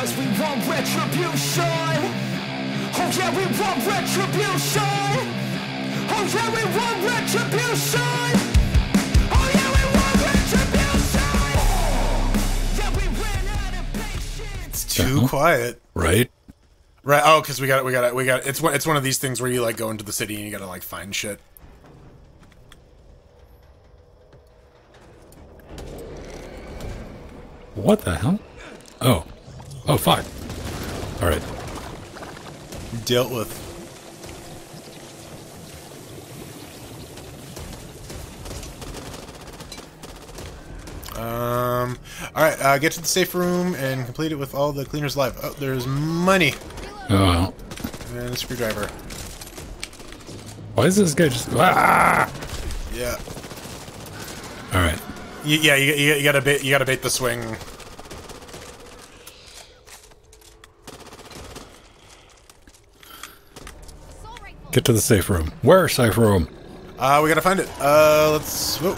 'Cause we want retribution. Oh yeah, we want retribution. Oh yeah, we want retribution. Oh yeah, we want retribution. Yeah, we ran out of patience. It's too quiet, right? Right. Oh, 'cause we got it. It's one of these things where you like go into the city and you gotta like find shit. What the hell? Oh. Oh, fuck. Alright. Dealt with. Alright, get to the safe room and complete it with all the cleaners alive. Oh, there's money. Oh. And a screwdriver. Why is this guy just... Ah! Yeah. Alright. Yeah, you gotta bait the swing. Get to the safe room. Where safe room? We gotta find it. Let's... Whoa.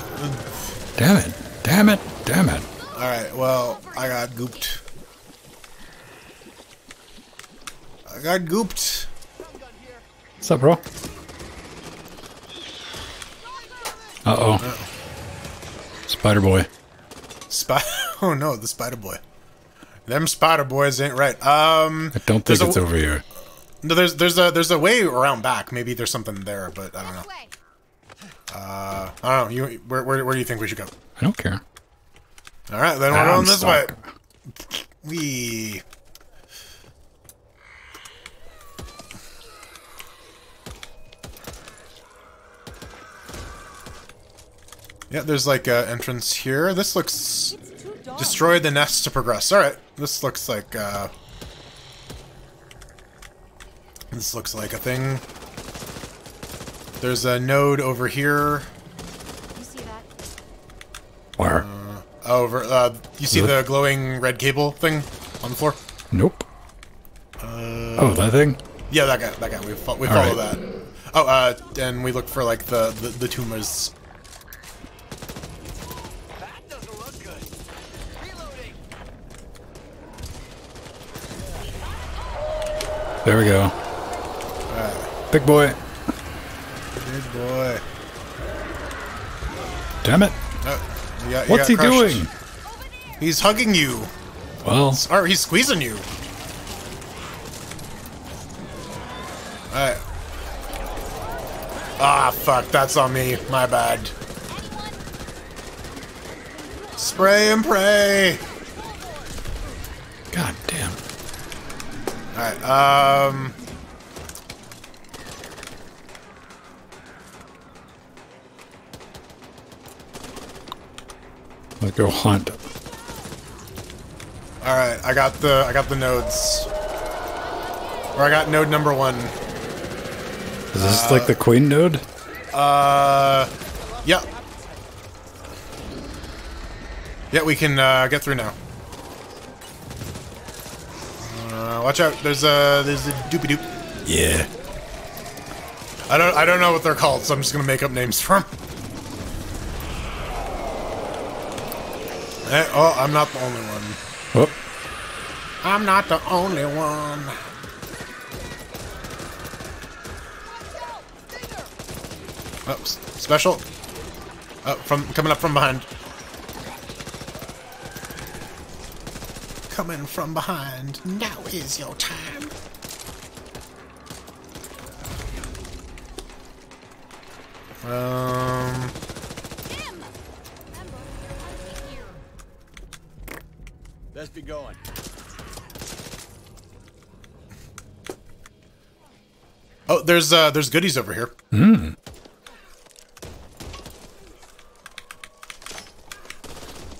Damn it. Damn it. Damn it. Alright, well, I got gooped. What's up, bro? Uh-oh. Spider boy. Oh no, the spider boy. Them spider boys ain't right. I don't think it's over here. No, there's a way around back. Maybe there's something there, but I don't know. I don't know. You where do you think we should go? I don't care. All right, then we're going this way. We. Yeah, there's like an entrance here. This looks destroy the nest to progress. All right, this looks like. This looks like a thing. There's a node over here. You see that? Where? Over. You see the glowing red cable thing on the floor? Nope. Oh, that thing? Yeah, that guy. That guy. We follow that. Oh, and we look for like the tumors. That doesn't look good. Reloading. There we go. Big boy. Big boy. Damn it. You got what's he doing? He's hugging you. Well. Or he's squeezing you. Alright. Ah, fuck. That's on me. My bad. Spray and pray. God damn. Alright, Let's go hunt. All right, I got the nodes, or I got node number one. Is this like the queen node? Yeah. Yeah, we can get through now. Watch out! There's a doopy doop. Yeah. I don't know what they're called, so I'm just gonna make up names for them. Oh, I'm not the only one. Oh. I'm not the only one. Oh, special. Oh, coming up from behind. Coming from behind. Now is your time. Let's be going. Oh, there's goodies over here. Mm.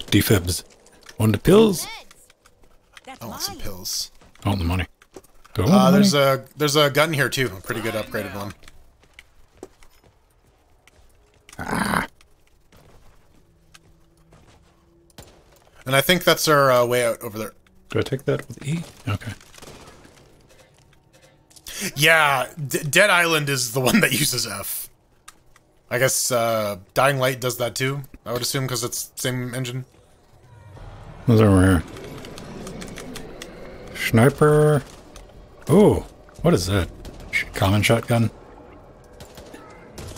Defibs. Want the pills? I want some pills. I want the money. There's a gun here too. A pretty good upgraded one. Ah. And I think that's our way out over there. Do I take that with E? Okay. Yeah, Dead Island is the one that uses F. I guess Dying Light does that too, I would assume, because it's the same engine. Those are over here. Sniper. Oh, what is that? Common shotgun?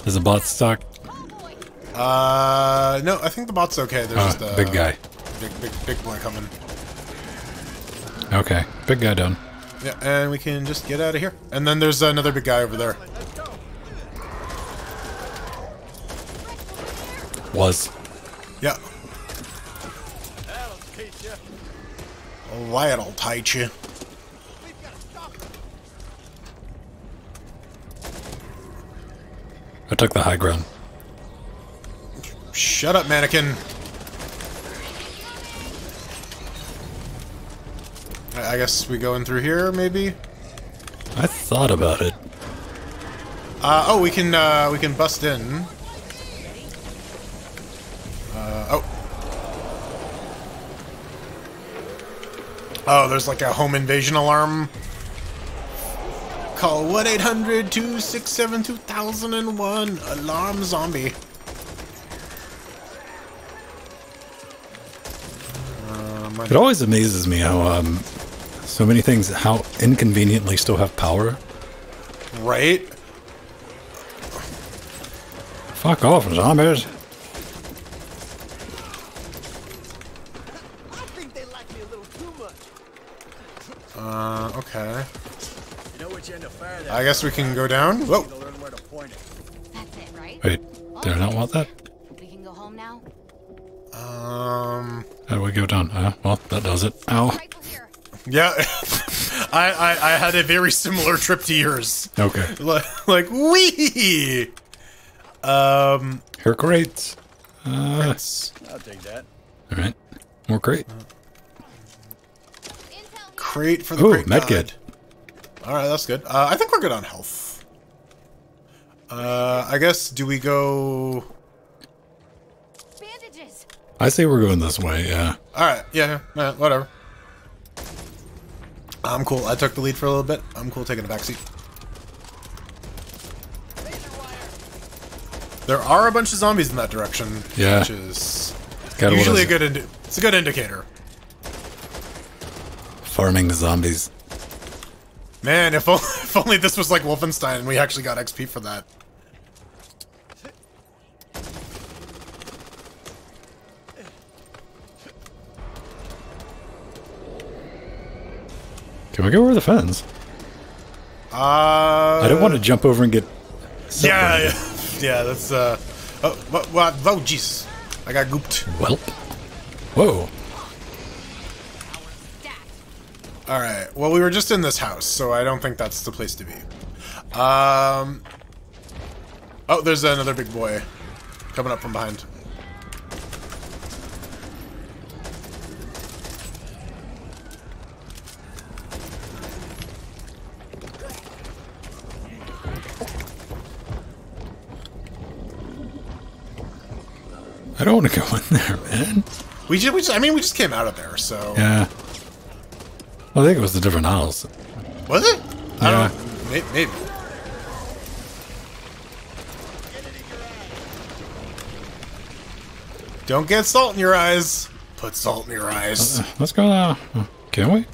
Is the bot stuck? No, I think the bot's okay. There's just a big guy. Big boy coming. Okay, big guy done. Yeah, and we can just get out of here. And then there's another big guy over there. Was. Yeah. That'll tight you. I took the high ground. Shut up, mannequin. I guess we go in through here, maybe? I thought about it. Oh, we can bust in. Oh, there's like a home invasion alarm. Call 1-800-267-2001. Alarm zombie. It always amazes me how so many things, how inconveniently still have power. Right? Fuck off, zombies. Okay. I guess we can go down. Whoa! That's it, right? Wait, did I not want that? We can go home now. How do we go down? Well, that does it. Ow. Yeah, I had a very similar trip to yours. Okay. Like wee. Here, crates. I'll take that. All right, more crate. Crate for the crate. Ooh, medkit. All right, that's good. I think we're good on health. I guess do we go? Bandages. I say we're going this way. Yeah. All right. Yeah. Yeah, whatever. I'm cool. I took the lead for a little bit. I'm cool taking a backseat. There are a bunch of zombies in that direction. Yeah. Which is usually a good. It's a good indicator. Farming the zombies. Man, if only this was like Wolfenstein and we actually got XP for that. Can we go over the fence? I don't want to jump over and get... separated. Yeah, that's... Oh, jeez. I got gooped. Welp. Whoa. Alright, well, we were just in this house, so I don't think that's the place to be. Oh, there's another big boy coming up from behind. I don't want to go in there, man. We just came out of there, so... Yeah. I think it was a different house. Was it? Yeah. I don't know. Maybe. Don't get salt in your eyes. Put salt in your eyes. Let's go now. Can we?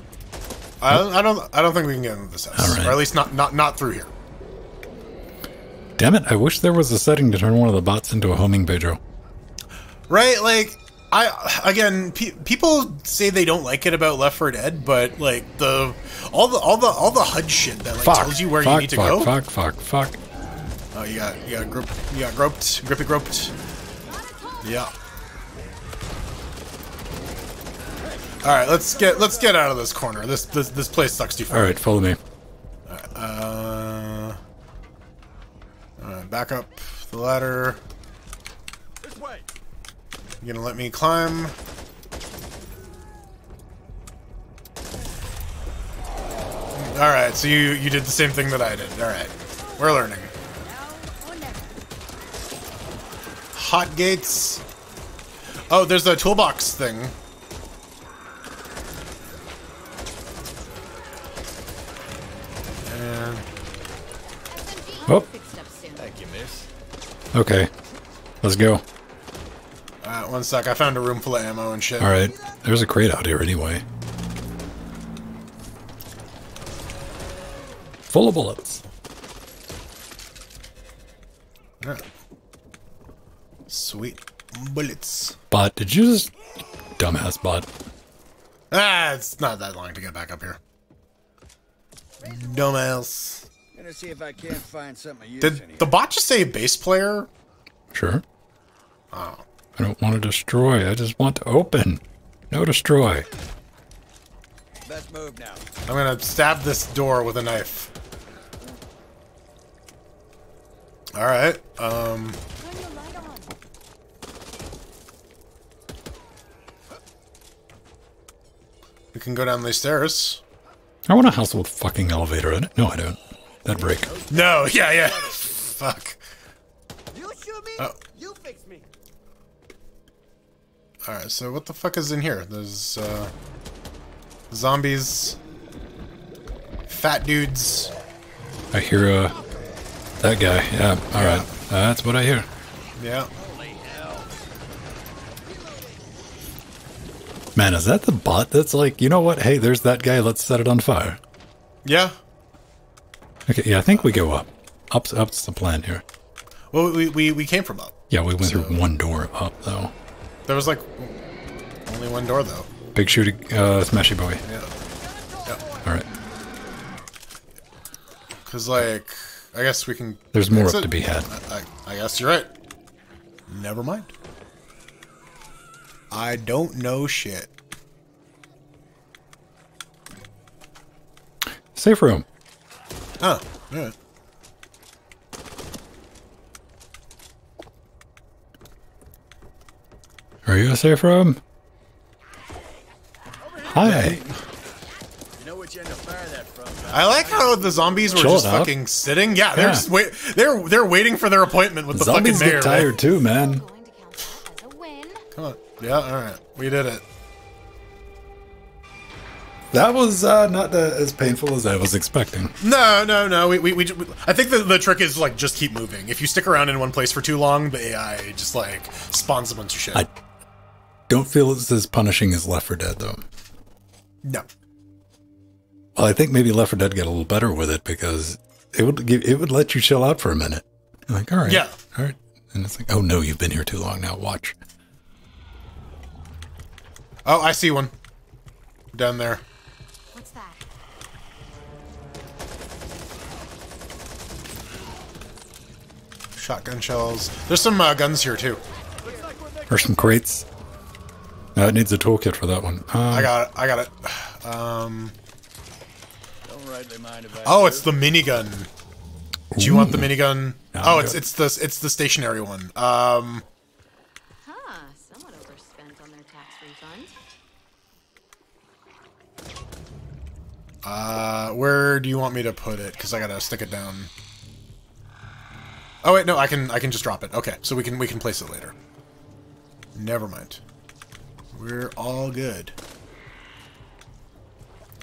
I don't think we can get into this house. Right. Or at least not through here. Damn it! I wish there was a setting to turn one of the bots into a homing Pedro. Right, like. People say they don't like it about Left 4 Dead, but like all the HUD shit that like tells you where you need to go. Fuck. Oh, you got groped, grippy groped. Yeah. All right, let's get out of this corner. This place sucks too far. All right, follow me. All right, back up the ladder. This way. You're gonna let me climb. Alright, so you did the same thing that I did. Alright. We're learning. Hot gates. Oh, there's a toolbox thing. And... Oh. Thank you, miss. Okay. Let's go. One sec, I found a room full of ammo and shit. Alright, there's a crate out here anyway. Full of bullets. Yeah. Sweet bullets. Bot, did you just... Dumbass bot. Ah, it's not that long to get back up here. Dumbass. Gonna see if I can't find something to use. Did the bot just say bass player? Sure. Oh. I don't want to destroy. I just want to open. No destroy. Best move now. I'm gonna stab this door with a knife. All right. We can go down these stairs. I want a house with a fucking elevator in it. No, I don't. That'd break. No, yeah, yeah. Fuck. You shoot me, you fix me. Alright, so what the fuck is in here? There's, zombies. Fat dudes. I hear, that guy. Yeah, alright. Yeah. That's what I hear. Yeah. Man, is that the bot that's like, you know what? Hey, there's that guy. Let's set it on fire. Yeah. Okay, yeah, I think we go up. Up's the plan here. Well, we came from up. Yeah, we went through one door up, though. There was, like, only one door, though. Big shooting, smashy boy. Yeah. Yeah. Alright. Because, like, I guess we can... There's more up to be had. I guess you're right. Never mind. I don't know shit. Safe room. Oh, yeah. Are you a safe room? Hi. You know which end of fire that from, I like how the zombies were just fucking sitting. Yeah, they're just they're waiting for their appointment with the fucking mayor. Zombies get tired too, man. Come on. Yeah, all right, we did it. That was not as painful as I was expecting. No, no, no. We I think the trick is like just keep moving. If you stick around in one place for too long, the AI just like spawns a bunch of shit. I don't feel it's as punishing as Left 4 Dead though. No. Well, I think maybe Left 4 Dead got a little better with it because it would let you chill out for a minute. You're like, all right, yeah, all right, and it's like, oh no, you've been here too long now. Watch. Oh, I see one. Down there. What's that? Shotgun shells. There's some guns here, too. There's some crates. It needs a toolkit for that one. I got it. I got it. Don't rightly mind if I do. It's the minigun. Do you want the minigun? No, oh, it's the stationary one. Where do you want me to put it? Because I gotta stick it down. Oh wait, no, I can just drop it. Okay, so we can place it later. Never mind. We're all good.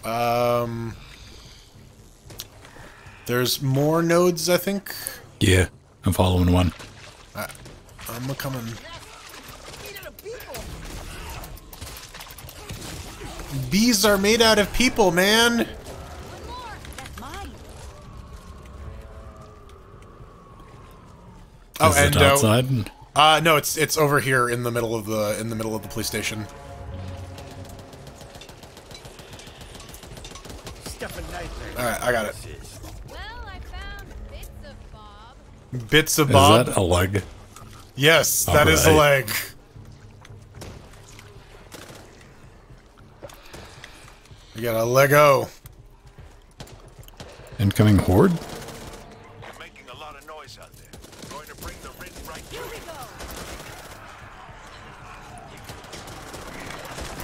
There's more nodes, I think. Yeah, I'm following one. I'm coming. Bees are made out of people, man. Oh, and outside? No, it's over here in the middle of the police station. All right, I got it. Well, I found bits of Bob. Bits of Bob. Is that a leg? Yes, that is a leg. You gotta let go. Incoming horde? You're making a lot of noise out there. I'm going to bring the red right here. We go.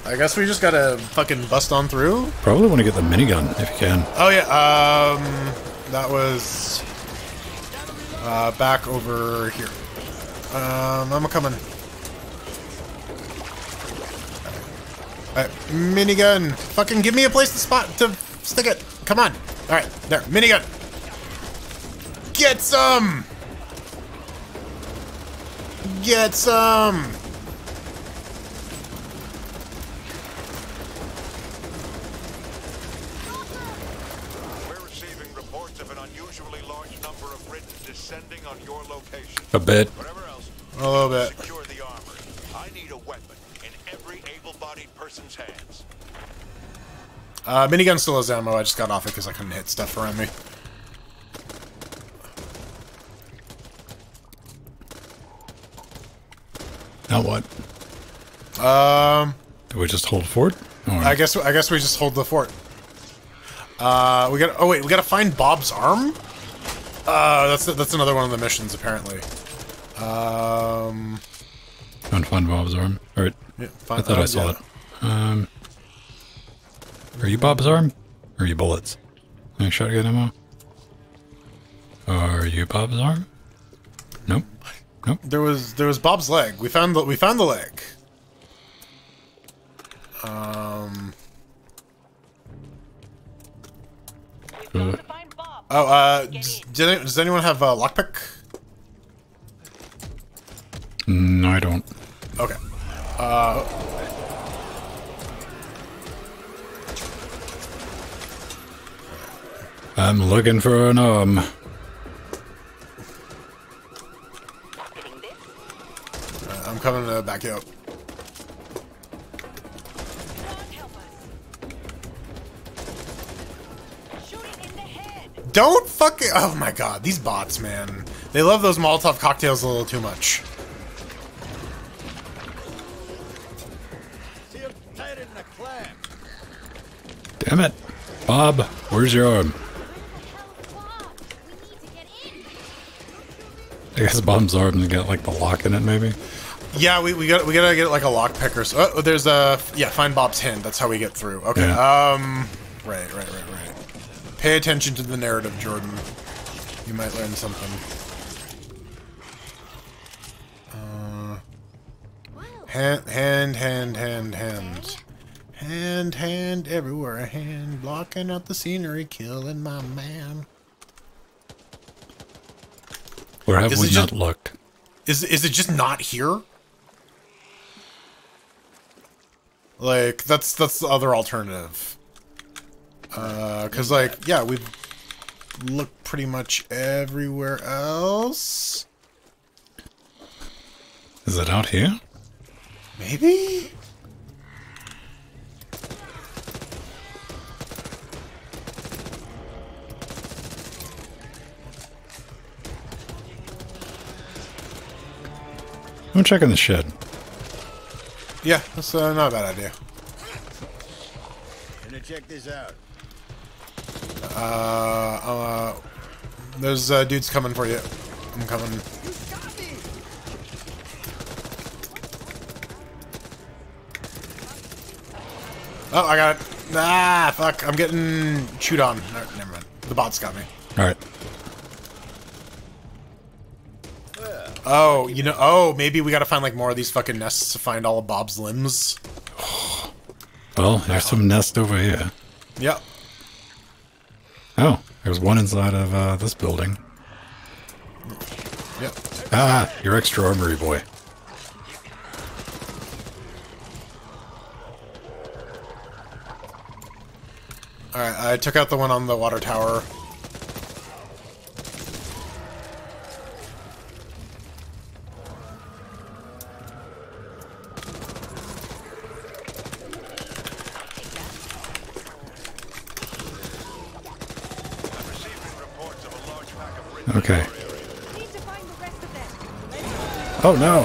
I guess we just gotta fucking bust on through. Probably want to get the minigun if you can. Oh yeah, that was back over here. I'm coming. Alright, minigun. Fucking give me a place to stick it. Come on. Alright, there. Minigun. Get some! Get some! We're receiving reports of unusually large number of Britons descending on your location. A bit. Whatever else, a little bit. Secure the armory. I need a weapon in every able-bodied person's hands. Minigun still has ammo. I just got off it because I couldn't hit stuff around me. Now what? Do we just hold the fort? Or? I guess we just hold the fort. We got. Oh wait, we gotta find Bob's arm. That's another one of the missions apparently. Trying to find Bob's arm. All right. Yeah, find, I thought I saw it. Yeah. Are you Bob's arm? Or are you bullets? Any shotgun ammo? Are you Bob's arm? Nope. Nope. There was Bob's leg. We found the leg. Does anyone have a lockpick? No, I don't. Okay. I'm looking for an arm. I'm coming to back you up. Don't fucking... Oh my god, these bots, man. They love those Molotov cocktails a little too much. Damn it. Bob, where's your arm? I guess Bob's arm, they got like the lock in it, maybe? Yeah, we gotta get like a lock pick or so. Oh, there's a... Yeah, find Bob's hand. That's how we get through. Okay, yeah. Right. Pay attention to the narrative, Jordan. You might learn something. Hand everywhere. A hand blocking out the scenery, killing my man. Where have we not looked? Is it just not here? Like that's the other alternative. Cause like, yeah, we've looked pretty much everywhere else. Is it out here? Maybe? I'm checking the shed. Yeah, that's not a bad idea. Gonna check this out. There's dudes coming for you. I'm coming. You got me. Oh, I got it. Ah, fuck. I'm getting chewed on. No, never mind. The bots got me. Alright. Oh, you know, oh, maybe we gotta find like more of these fucking nests to find all of Bob's limbs. Well, there's some nest over here. Yep. Oh, there's one inside of this building. Yep. Ah, your extra armory boy. Alright, I took out the one on the water tower. Okay. Oh no!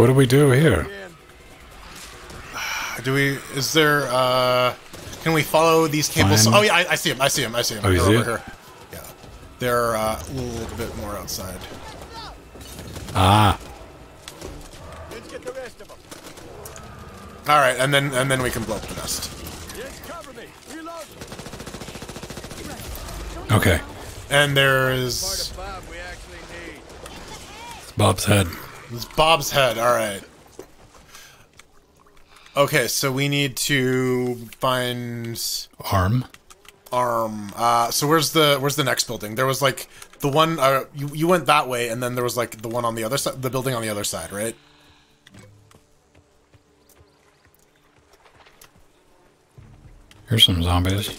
What do we do here? Do we? Is there? Can we follow these cables? Oh yeah, I see him. I see him. Oh, you see it? Yeah, they're a little bit more outside. Ah. All right, and then we can blow up the nest. Okay. And there's Bob's head. It's Bob's head. All right. Okay, so we need to find arm. So where's the next building? There was like The one, you went that way, and then there was, like, the one on the other side, the building on the other side, right? Here's some zombies.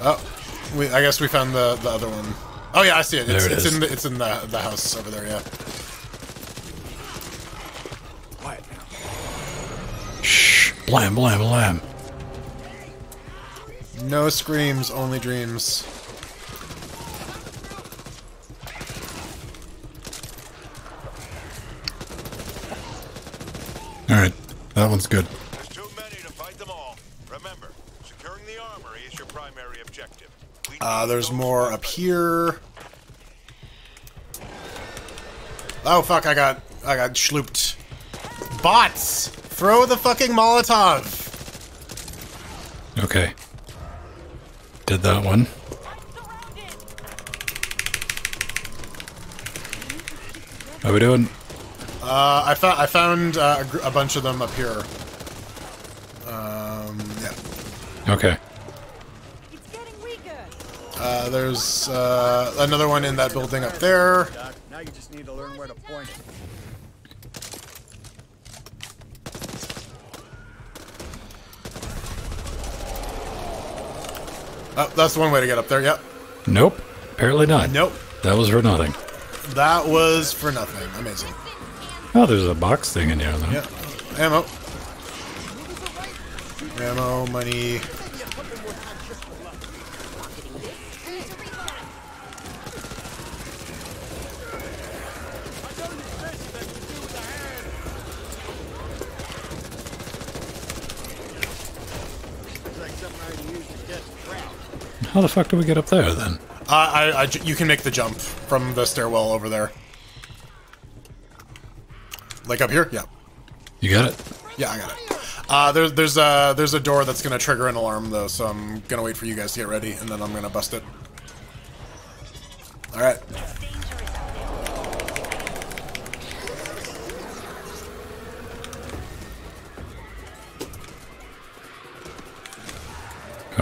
Oh, I guess we found the other one. Oh yeah, I see it. It's in the house over there. Yeah. Quiet now. Shh. Blam blam blam. No screams, only dreams. Alright, that one's good. There's too many to fight them all. Remember, securing the armory is your primary objective. There's more up here. Oh fuck, I got schlooped. Bots! Throw the fucking Molotov! Okay. Did that one. How we doing? I found a bunch of them up here. Yeah. Okay. It's getting weaker. There's another one in that building up there. Now you just need to learn where to point it. Oh, that's one way to get up there. Yep. Nope. Apparently not. Nope. That was for nothing. That was for nothing. Amazing. Oh, there's a box thing in here, though. Yeah. Ammo. Ammo, money. How the fuck do we get up there, then? You can make the jump from the stairwell over there. Like up here? Yeah. You got it? Yeah, I got it. There's a door that's gonna trigger an alarm though, so I'm gonna wait for you guys to get ready, and then I'm gonna bust it. All right.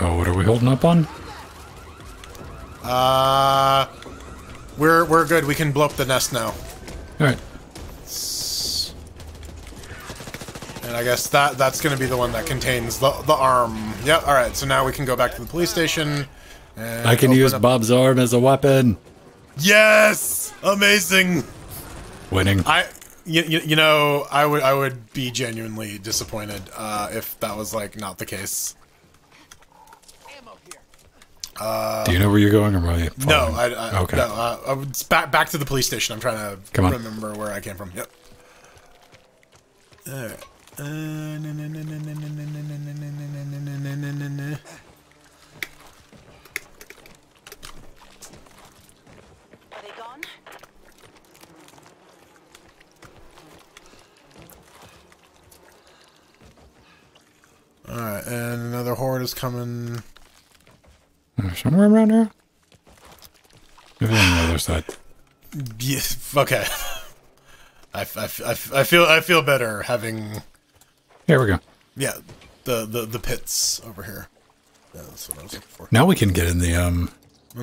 Oh, what are we holding up on? We're good. We can blow up the nest now. All right. I guess that's going to be the one that contains the arm. Yeah, all right. So now we can go back to the police station. And I can use Bob's arm as a weapon. Yes! Amazing. Winning. You know, I would be genuinely disappointed if that was like not the case. Do you know where you're going, or am I following? No, okay. No, it's back to the police station. I'm trying to remember where I came from. Yep. All right. Are they gone? All right, and another horde is coming. Somewhere around here. Maybe on the other side. Yes. Okay. I feel better having. Here we go. Yeah, the pits over here. Yeah, that's what I was looking for. Now we can get in the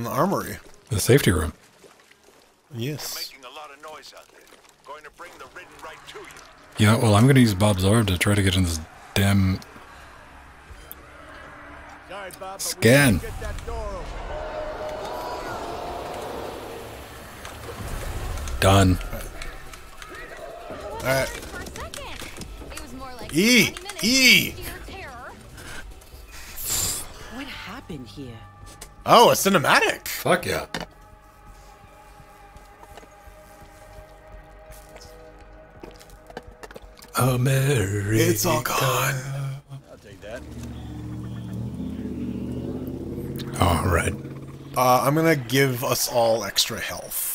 armory, the safety room. Yes. Making a lot of noise out there. Going to bring the ridden right to you. Yeah, well, I'm going to use Bob's arm to try to get in this damn scan. Sorry, Bob, but we need to get that door open. Done. All right. What happened here? Oh, a cinematic. Fuck yeah. America. It's all gone. I'll take that. All right. I'm gonna give us all extra health.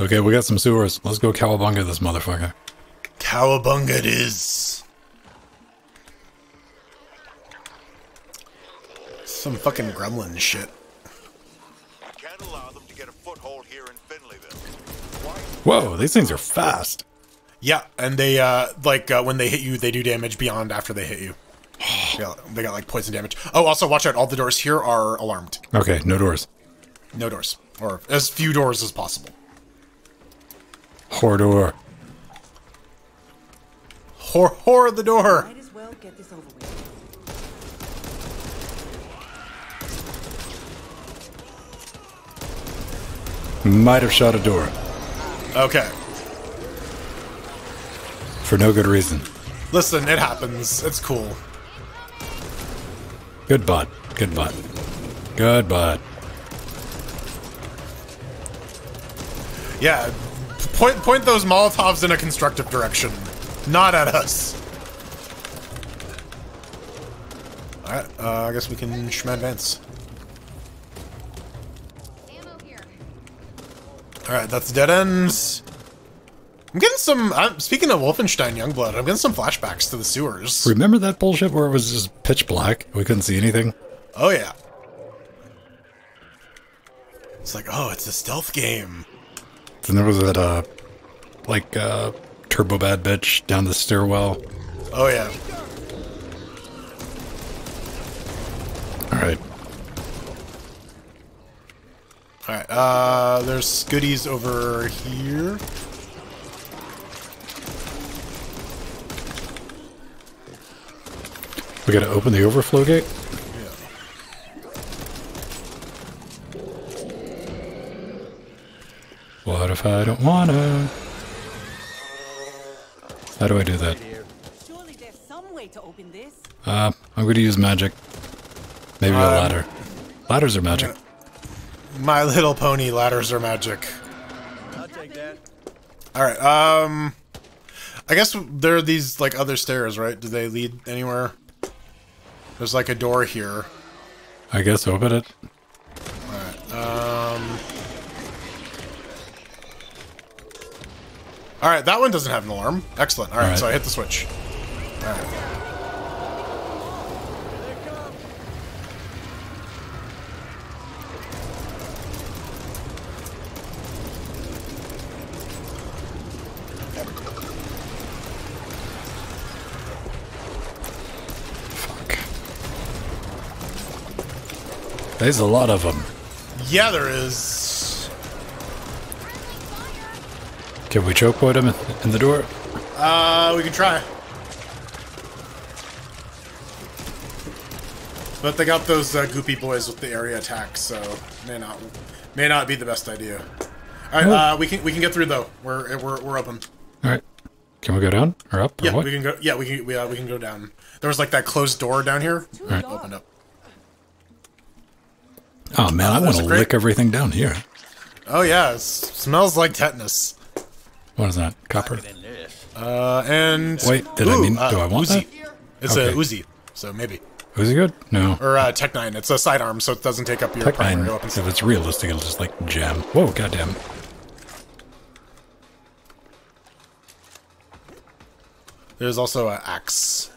Okay, we got some sewers. Let's go cowabunga this motherfucker. Cowabunga it is. Some fucking gremlin shit. Can't allow them to get a foothold here in Finleyville. Whoa, these things are fast. Yeah, and they, when they hit you, they do damage beyond after they hit you. They got, like, poison damage. Oh, also, watch out. All the doors here are alarmed. Okay, no doors. No doors. Or as few doors as possible. Horror. Horror the door! Might as well get this over with. Might have shot a door. Okay. For no good reason. Listen, it happens. It's cool. Good bot. Good bot. Good bot. Yeah, point those Molotovs in a constructive direction, not at us. All right, I guess we can advance. All right, that's dead ends. I'm getting some. Speaking of Wolfenstein Youngblood, I'm getting some flashbacks to the sewers. Remember that bullshit where it was just pitch black? We couldn't see anything. Oh yeah. It's like, oh, it's a stealth game. And there was that, turbo bad bitch down the stairwell. Oh, yeah. Alright. Alright, there's goodies over here. We gotta open the overflow gate? What if I don't wanna? How do I do that? Surely there's some way to open this. I'm gonna use magic. Maybe a ladder. Ladders are magic. My Little Pony ladders are magic. I'll take that. Alright, I guess there are these, like, other stairs, right? Do they lead anywhere? There's, like, a door here. I guess open it. Alright, all right, that one doesn't have an alarm. Excellent. All right, so I hit the switch. All right. Fuck. There's a lot of them. Yeah, there is. Can we chokepoint him in the door? We can try. But they got those goopy boys with the area attack, so may not be the best idea. All right, we can get through though. We're open. All right, can we go down or up? Or yeah, what? We can go. Yeah, we can go down. There was like that closed door down here. All right, opened up. Oh man, I want to lick everything down here. Oh yeah, it smells like tetanus. What is that? Copper? And... Wait, do I want Uzi. That? It's a Uzi, so maybe. Uzi good? No. Or Tech 9. It's a sidearm, so it doesn't take up your primary weapon. If it's realistic, it'll just, like, jam. Whoa, goddamn. There's also an axe.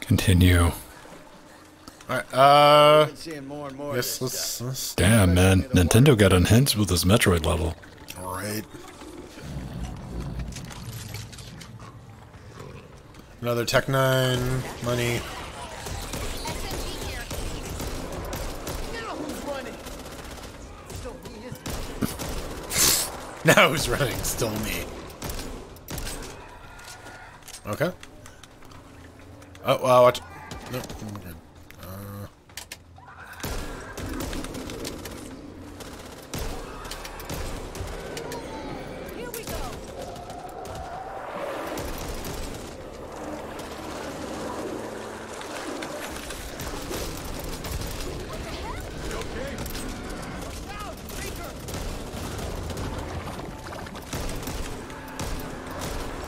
Continue. Alright, more yes, let's... Damn, man. Nintendo got unhinged with this Metroid level. Alright. Another Tech 9, money. Now who's running? Still me. Okay. Oh, wow, watch. No, I'm good.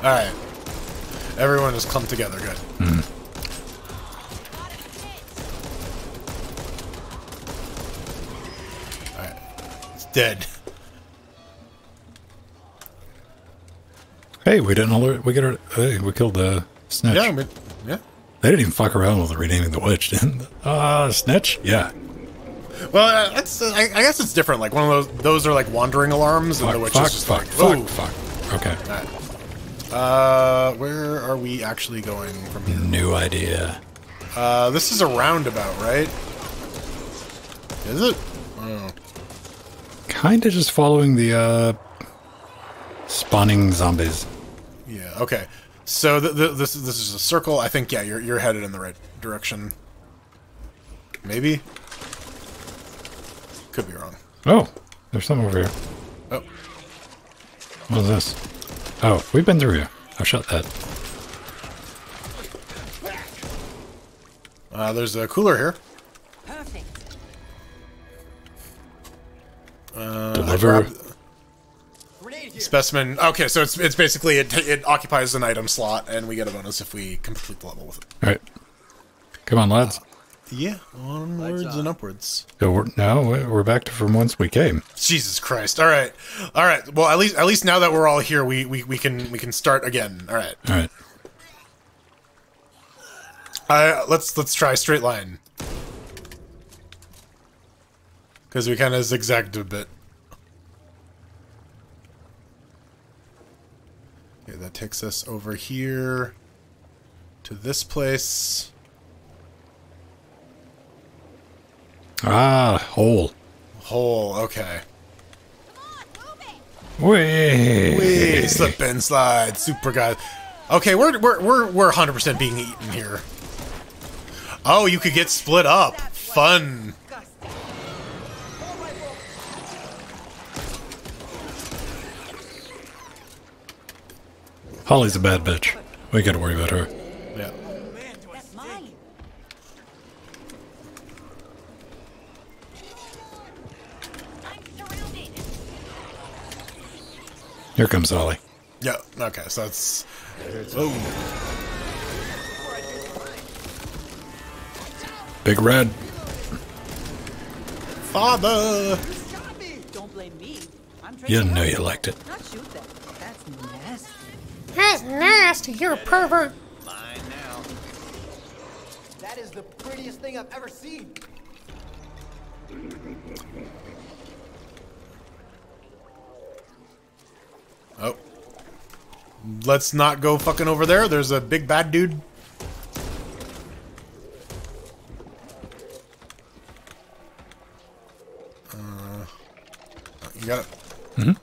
Alright. Everyone is clumped together, good. Mm. Alright. It's dead. Hey, we didn't alert. We killed the Snitch. Yeah, yeah. They didn't even fuck around with renaming the witch, didn't they? Snitch? Yeah. Well, that's, I guess it's different. Like, one of those are like wandering alarms, and the witch is just like, oh. Fuck, fuck. Okay. Where are we actually going from here? New idea. This is a roundabout, right? Is it? I don't know. Kinda just following the, spawning zombies. Yeah, okay. So this is a circle. I think, yeah, you're headed in the right direction. Maybe? Could be wrong. Oh! There's something over here. Oh. What is this? Oh, we've been through here. I've shot that. There's a cooler here. Perfect. Deliver. Specimen. Okay, so it's basically it occupies an item slot, and we get a bonus if we complete the level with it. All right. Come on, lads. Yeah, onwards and upwards. So we're back to from whence we came. Jesus Christ! All right, all right. Well, at least now that we're all here, we can start again. All right. All right. Let's try straight line. Because we kind of zigzagged a bit. Okay, that takes us over here to this place. Ah, hole. Hole, okay. Come on, move it. Wee! Slip and slide, super guys. Okay, we're 100% being eaten here. Oh, you could get split up. Fun. Holly's a bad bitch. We gotta worry about her. Yeah. Here comes Holly. Yeah, okay, so that's... Oh. Big Red. Father! Don't blame me. You know you liked it. That's nasty, you're a pervert. Mine now. That is the prettiest thing I've ever seen. Oh. Let's not go fucking over there. There's a big bad dude. You got it. Mm-hmm.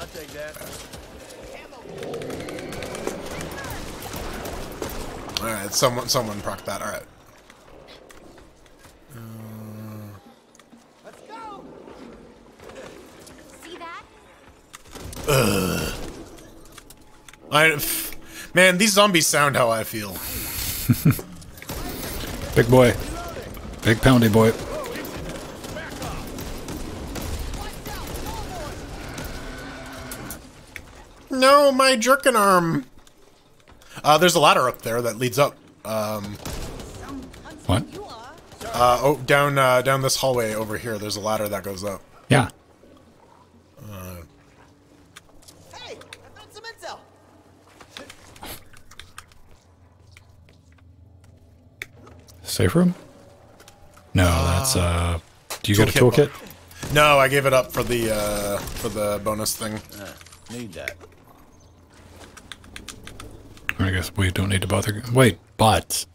I'll take that. All right, someone proc that. All right. Let's go. See that? Man, these zombies sound how I feel. Big boy. Big poundy boy. No, my jerkin' arm. There's a ladder up there that leads up. What? Oh, down this hallway over here. There's a ladder that goes up. Yeah. Safe room? No, that's do you get a toolkit? No, I gave it up for the bonus thing. Need that. I guess we don't need to bother. Wait, bots.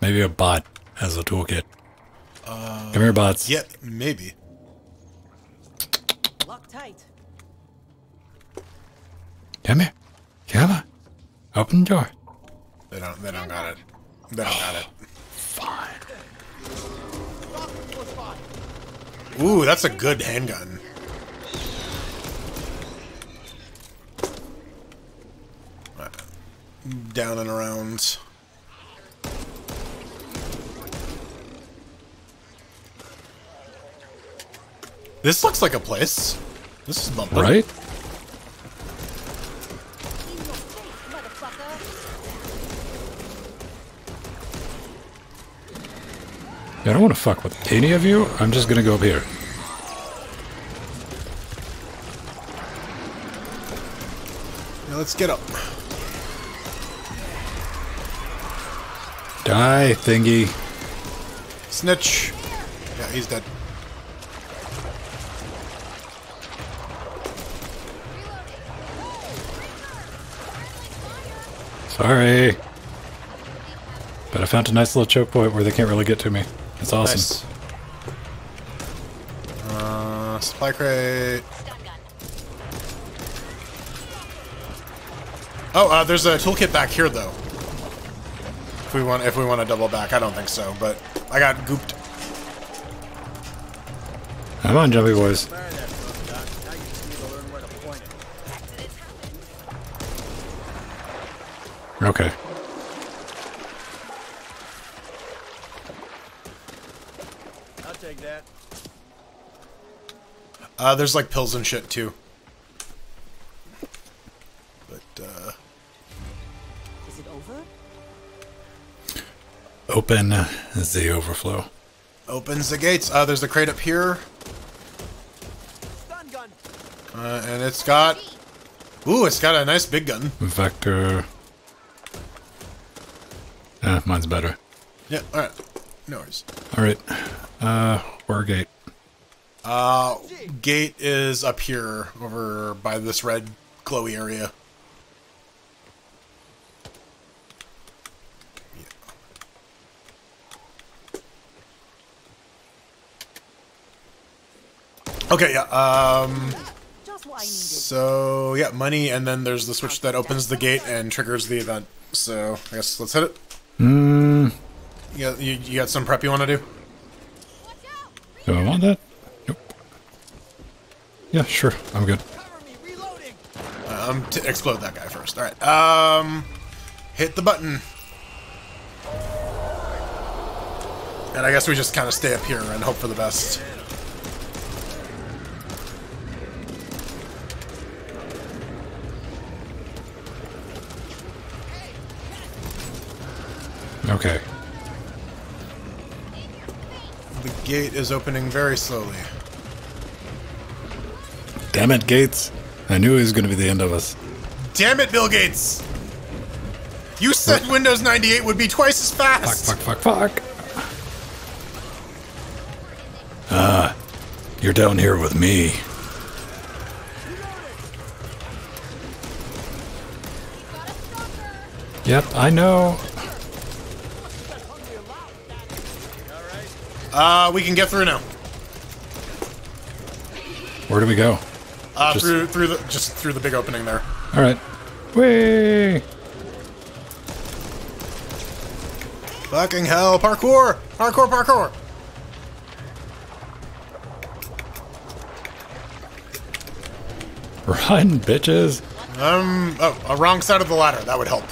Maybe a bot has a toolkit. Come here, bots. Yeah, maybe. Lock tight. Come here. Come on. Open the door. They don't got it. They don't got it. Ooh, that's a good handgun. Down and around. This looks like a place. This is bumpy. Right? I don't want to fuck with any of you. I'm just gonna go up here. Now let's get up. Die, thingy. Snitch. Yeah, he's dead. Sorry. But I found a nice little choke point where they can't really get to me. That's awesome. Nice. Supply crate. Oh, there's a toolkit back here though. If we want to double back, I don't think so, but I got gooped. Come on, jumpy boys. Okay. I'll take that. There's like pills and shit too. But is it over? Open is the overflow. Opens the gates. There's the crate up here. Stun gun. And it's got it's got a nice big gun. Vector. Mine's better. Yeah, alright. No worries. Alright. Where gate? Gate is up here, over by this red glowy area. Yeah. Okay, yeah, so, yeah, money, and then there's the switch that opens the gate and triggers the event. So, I guess let's hit it. Yeah, you got some prep you want to do? Do I want that? Nope. Yeah, sure. I'm good. To explode that guy first. All right. Hit the button. And I guess we just kind of stay up here and hope for the best. Okay. The gate is opening very slowly. Damn it, Gates. I knew it was going to be the end of us. Damn it, Bill Gates. You said what? Windows 98 would be twice as fast. Fuck, fuck, fuck, fuck. You're down here with me. Yep, I know. We can get through now. Where do we go? Just through the big opening there. All right. Whee! Fucking hell! Parkour! Parkour! Parkour! Run, bitches! Oh, wrong side of the ladder. That would help.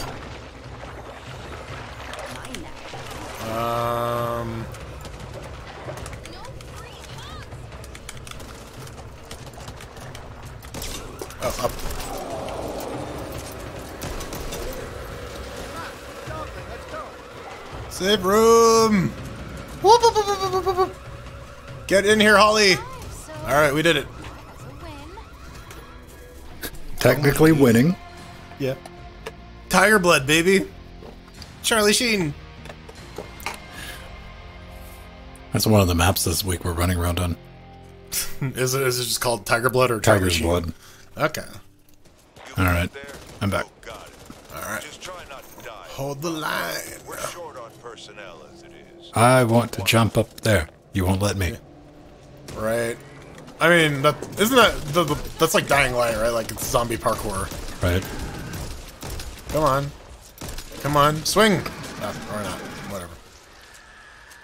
Up. Save room. Whoop, whoop, whoop, whoop, whoop, whoop. Get in here, Holly. All right, we did it. Technically winning. Yeah. Tiger blood, baby. Charlie Sheen. That's one of the maps this week we're running around on. Is it just called Tiger Blood or Tiger Sheen? Tiger's Blood. Okay. Alright. I'm back. Alright. Hold the line. We're short on personnel as it is. I want to jump up there. You won't let me. Right. I mean, that's like Dying Light, right? Like, it's zombie parkour. Right. Come on. Come on. Swing! Or not. Whatever.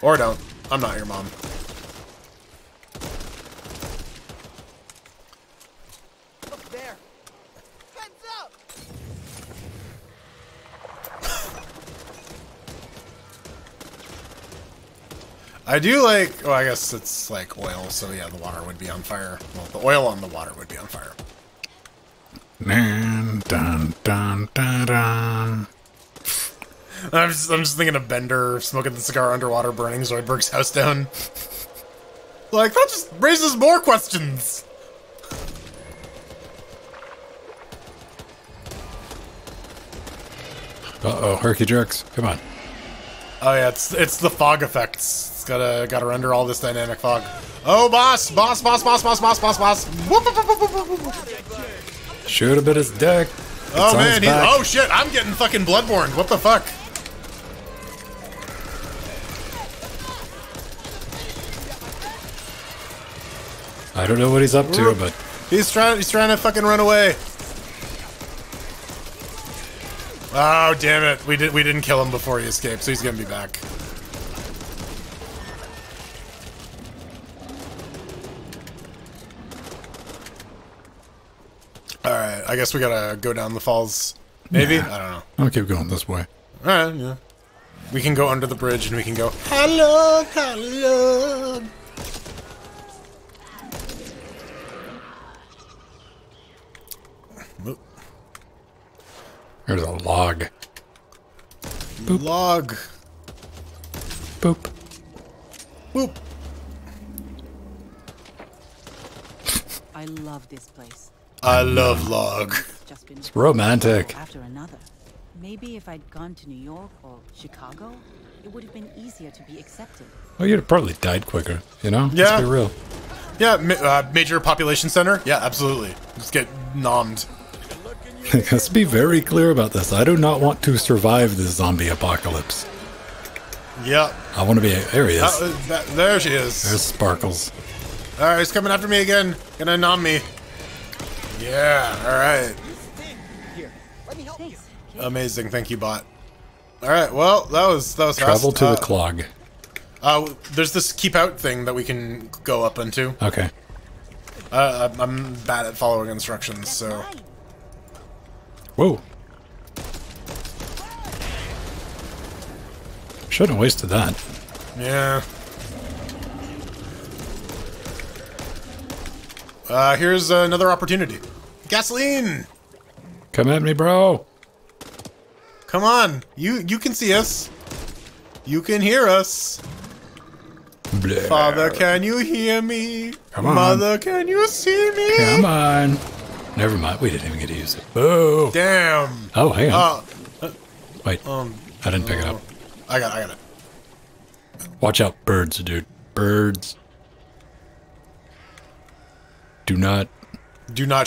Or don't. I'm not your mom. I do like, well, I guess it's like oil, so yeah, the water would be on fire. Well, the oil on the water would be on fire. Dun, dun, dun, dun, dun. I'm just thinking of Bender smoking the cigar underwater, burning Zoidberg's house down. Like, that just raises more questions! Uh-oh, herky jerks, come on. Oh yeah, it's the fog effects. It's gotta render all this dynamic fog. Oh, boss! Boss, boss, boss, boss, boss, boss, boss! Shoot him at his dick! Oh man, oh shit, I'm getting fucking bloodborne. What the fuck? I don't know what he's up to, but he's trying to fucking run away. Oh damn it. We didn't kill him before he escaped, so he's gonna be back. Alright, I guess we gotta go down the falls. Maybe? Yeah. I don't know. I'll keep going this way. Alright, yeah. We can go under the bridge and we can go hello, hello. There's a log. Boop. Log. Boop. Boop. I love this place. I love log. It's romantic. After another. Maybe if I'd gone to New York or Chicago, it would have been easier to be accepted. Well, you'd have probably died quicker, you know? Yeah. Let's be real. Yeah, major population center. Yeah, absolutely. Just get nommed. Let's be very clear about this. I do not want to survive this zombie apocalypse. Yeah. I want to be... There he is. There she is. There's Sparkles. Alright, he's coming after me again. Gonna nom me. Yeah, alright. Amazing, thank you, bot. Alright, well, that was travel fast. To the clog. There's this keep out thing that we can go up into. Okay. I'm bad at following instructions, so... Whoa. Shouldn't have wasted that. Yeah. Here's another opportunity. Gasoline! Come at me, bro. Come on. You can see us. You can hear us. Blair. Father, can you hear me? Come on. Mother, can you see me? Come on. Never mind. We didn't even get to use it. Boo! Damn! Oh, hang on. Wait. I didn't pick it up. I got it. Watch out, birds, dude. Birds. Do not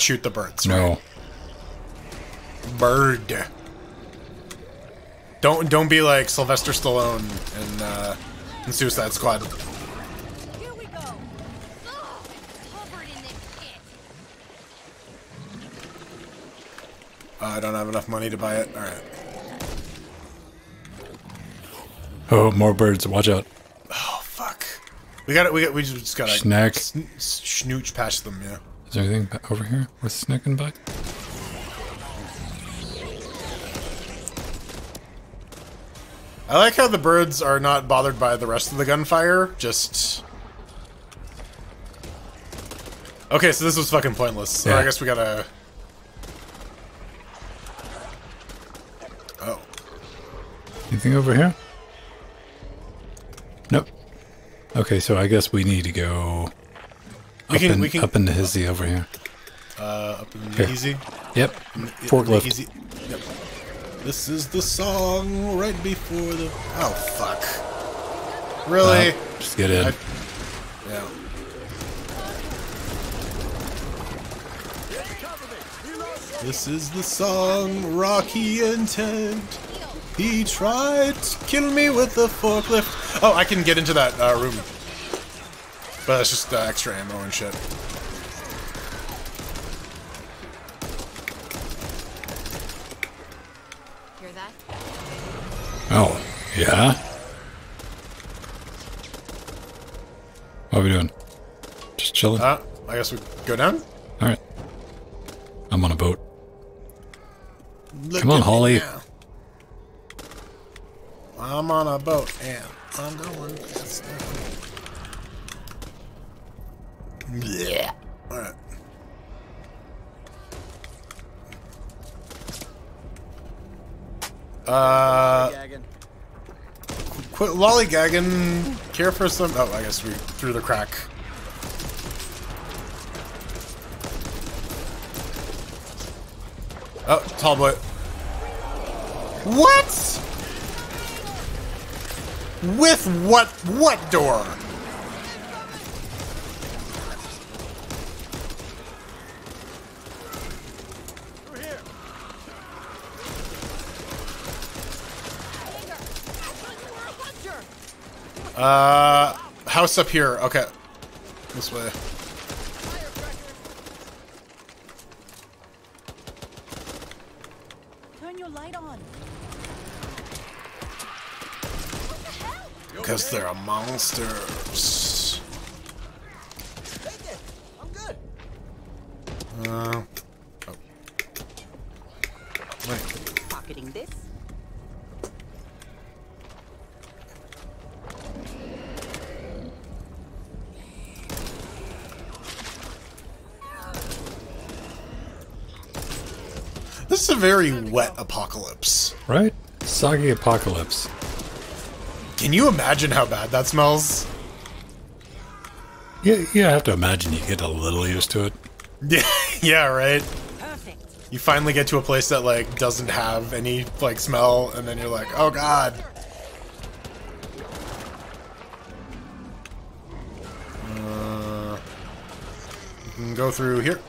shoot the birds. No. Right? Bird. Don't be like Sylvester Stallone in Suicide Squad. I don't have enough money to buy it. Alright. Oh, more birds. Watch out. Oh, fuck. We just gotta... Snack. Snooch past them, yeah. Is there anything over here worth snacking by? I like how the birds are not bothered by the rest of the gunfire. Just... Okay, so this was fucking pointless. So yeah. I guess we gotta... Anything over here? Nope. Okay, so I guess we need to go up in the hizzy over here. Up in the hizzy? Yep. Forklift. Yep. This is the song right before the... Oh, fuck. Really? Just get in. Yeah. This is the song, Rocky Intent. He tried to kill me with a forklift. Oh, I can get into that room. But that's just extra ammo and shit. Hear that? Oh, yeah? What are we doing? Just chilling? I guess we go down? Alright. I'm on a boat. Look Come on, Holly. Now. I'm on a boat and I'm going fast. Yeah. All right. Quit lollygagging. Care for some. Oh, I guess we threw the crack. Oh, tall boy. What? With what door? Over here. House up here. Okay. This way. Turn your light on. Because they're monsters. Take it. I'm good. Oh. Wait. Pocketing this. This is a very wet apocalypse. Right? Soggy apocalypse. Can you imagine how bad that smells? Yeah, I have to imagine you get a little used to it. Yeah, right? Perfect. You finally get to a place that, like, doesn't have any, like, smell, and then you're like, oh god. You can go through here.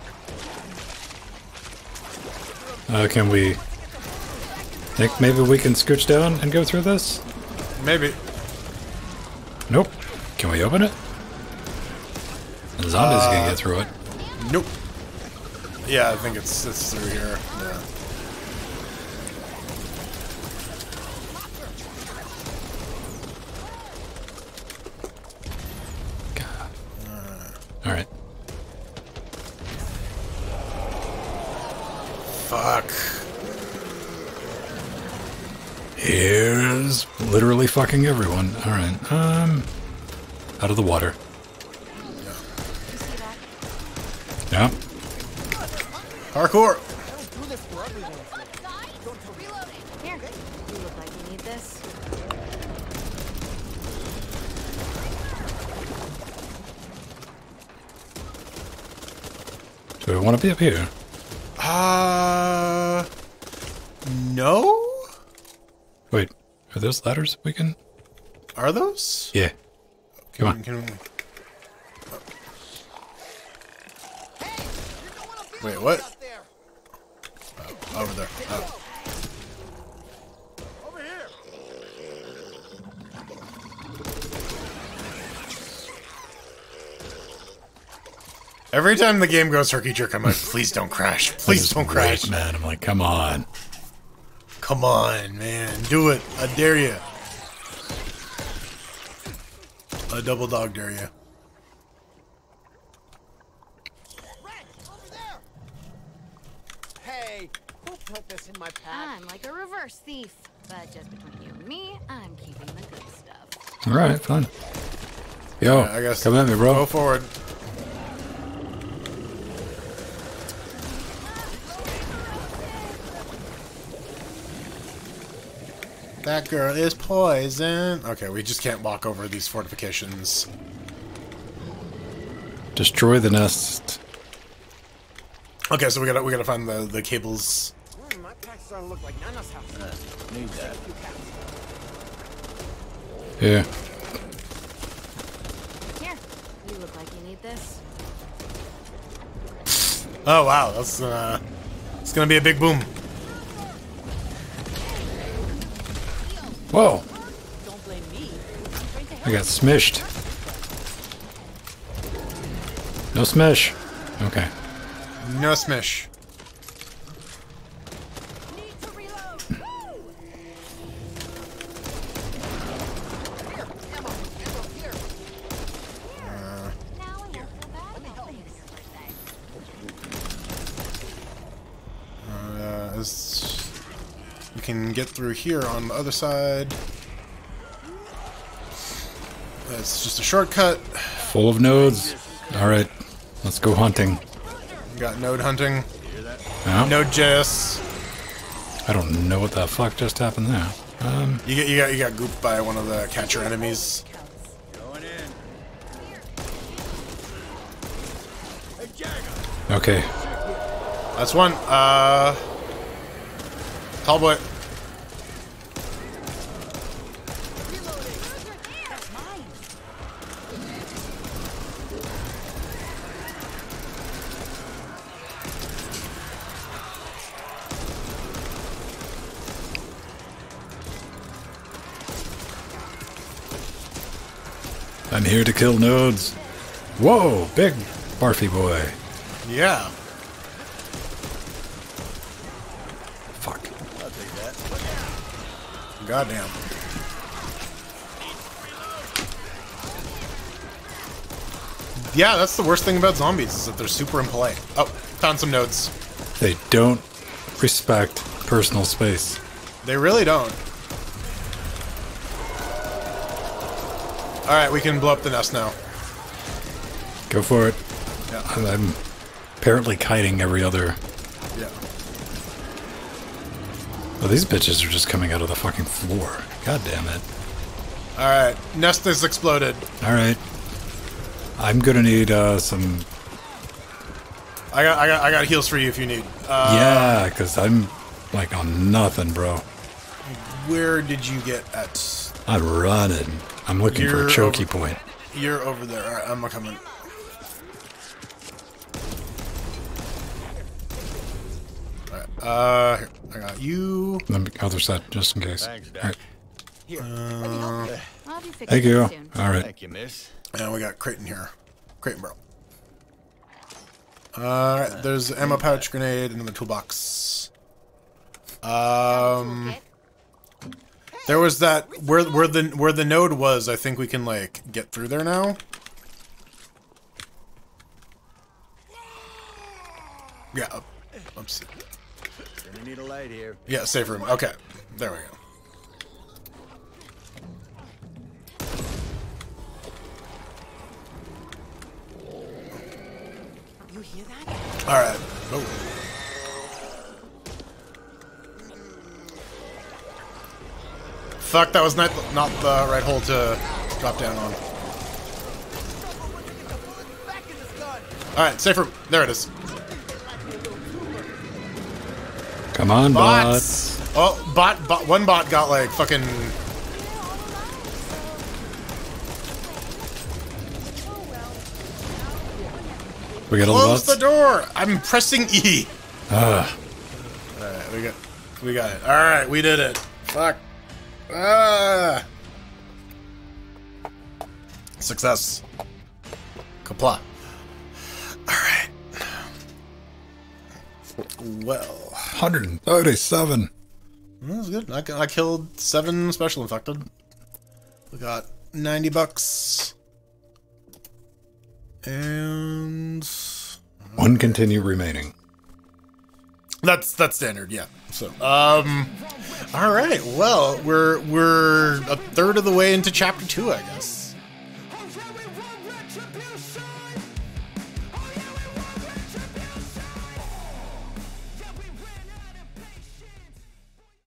Can we... think maybe we can scooch down and go through this? Maybe. Nope. Can we open it? The zombies can get through it. Nope. Yeah, I think it's through here. Yeah. Alright. Fuck. Here's literally fucking everyone. Alright, out of the water. Yeah. Parkour! Here. You look like you need this. Do we want to be up here? No? Wait, are those ladders we can... Are those? Yeah. Come on. Wait, what? Oh, over there. Oh. Over here. Every time the game goes turkey jerk, I'm like, please don't crash. Please don't crash. Man, I'm like, come on. Come on, man. Do it. I dare you. I double dog dare you. I'm like a reverse thief, but just between you and me, I'm keeping the good stuff. All right, fine. Yo, I guess come at me, bro. Go forward. That girl is poison. Okay, we just can't walk over these fortifications. Destroy the nest. Okay, so we gotta find the cables. My pack's starting to look like Nana's house. Need that. Yeah. Here, you look like you need this. Oh wow, that's it's gonna be a big boom. Whoa! Don't blame me. I got smished. No smish. Okay. No smish. Need to reload. We can get through here on the other side. That's just a shortcut. Full of nodes. All right, let's go hunting. Got node hunting. No. Node.js. I don't know what the fuck just happened there. You got gooped by one of the catcher enemies. Going in. Okay. That's one. Tallboy. I'm here to kill nodes. Whoa, big barfy boy. Yeah. Fuck. I'll take that. Goddamn. Yeah, that's the worst thing about zombies, is that they're super impolite. Oh, found some nodes. They don't respect personal space. They really don't. Alright, we can blow up the nest now. Go for it. Yeah. I'm apparently kiting every other... Yeah. Well, these bitches are just coming out of the fucking floor. God damn it. Alright, nest is exploded. Alright. I'm gonna need some... I got heals for you if you need. Yeah, because I'm like on nothing, bro. Where did you get at? I'm running. I'm looking for a choky point. You're over there. All right, I'm coming. All right, here, I got you. Let me other side just in case. Thanks, Doc. All right. Here. Thank you. Soon. All right. Thank you, miss. And we got Creighton here. Creighton Barrel. All right. There's an ammo pouch, grenade, and then the toolbox. There was that where the node was. I think we can like get through there now. Yeah. Oops. We need a light here. Yeah, safe room. Okay, there we go. You hear that? All right. Oh. Fuck, that was not the right hole to drop down on. Alright, safe room. There it is. Come on, bots. Oh, bot. One bot got like fucking... We got close the door! I'm pressing E. Alright, we got it. Alright, we did it. Fuck. Success. Kapla. Alright. Well. 137. That was good. I killed 7 special infected. We got $90. And... One continue remaining. That's standard, yeah. So, all right. Well, we're a third of the way into chapter 2, I guess.